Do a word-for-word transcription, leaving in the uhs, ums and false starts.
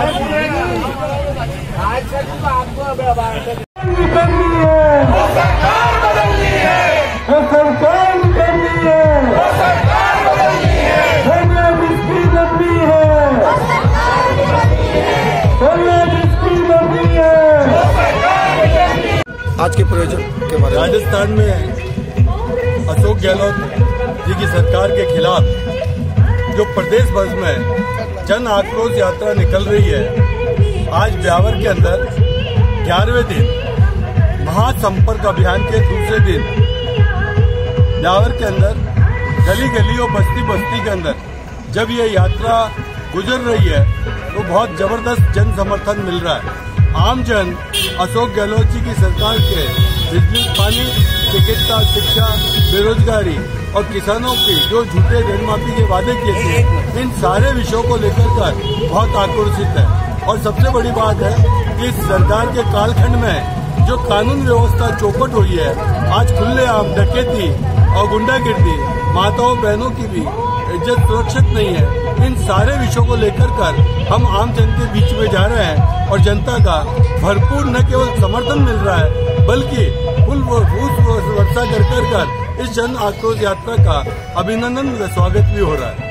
आज के प्रयोजन के बारे में राजस्थान में अशोक गहलोत जी की सरकार के खिलाफ जो प्रदेश भर में जन आक्रोश यात्रा निकल रही है, आज ब्यावर के अंदर ग्यारहवें दिन महासंपर्क अभियान के दूसरे दिन ब्यावर के अंदर गली गली और बस्ती बस्ती के अंदर जब ये यात्रा गुजर रही है तो बहुत जबरदस्त जन समर्थन मिल रहा है। आम जन अशोक गहलोत जी की सरकार के बिजली, पानी, चिकित्सा, शिक्षा, बेरोजगारी और किसानों की जो झूठे ऋण माफी के वादे किए थे, इन सारे विषयों को लेकर कर बहुत आक्रोशित है। और सबसे बड़ी बात है कि इस सरकार के कालखंड में जो कानून व्यवस्था चौपट हुई है, आज खुलेआम डकैती और गुंडागिर्दी, माताओं बहनों की भी इज्जत सुरक्षित नहीं है। इन सारे विषयों को लेकर कर हम आम जन के बीच में जा रहे हैं और जनता का भरपूर न केवल समर्थन मिल रहा है बल्कि फूल वर्षा कर कर इस जन आक्रोश यात्रा का अभिनंदन व स्वागत भी हो रहा है।